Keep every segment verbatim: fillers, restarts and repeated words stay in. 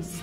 kills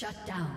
Shut down.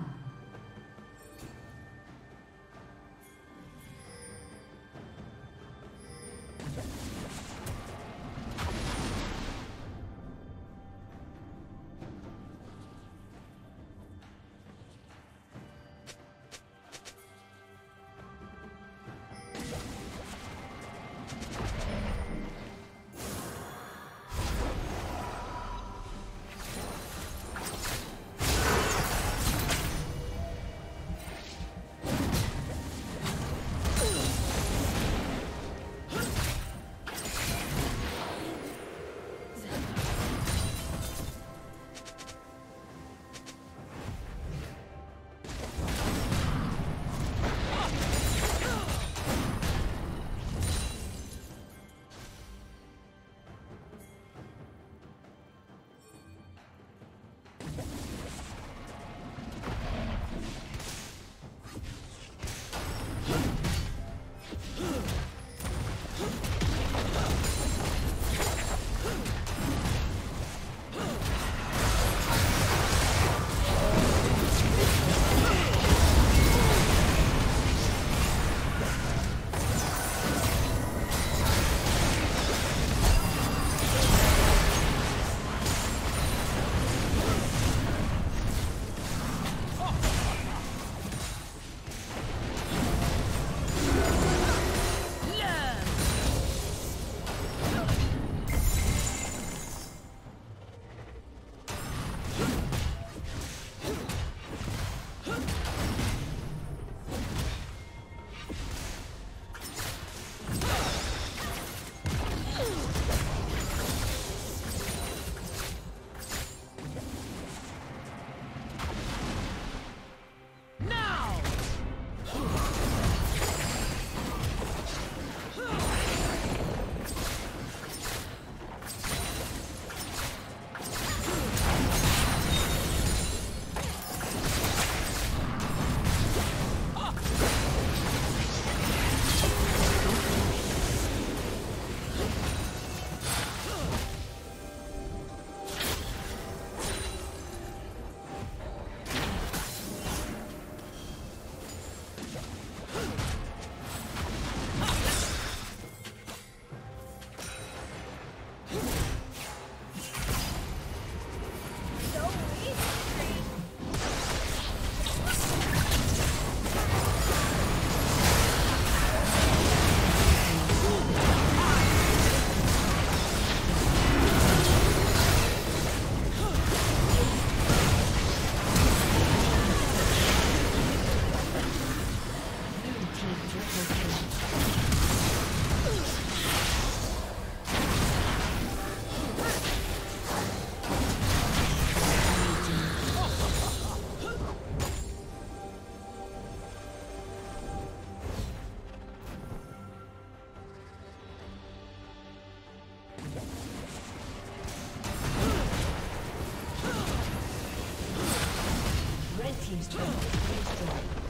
team's turn.